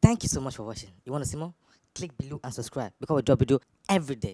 Thank you so much for watching. You want to see more? Click below and subscribe because we drop video every day.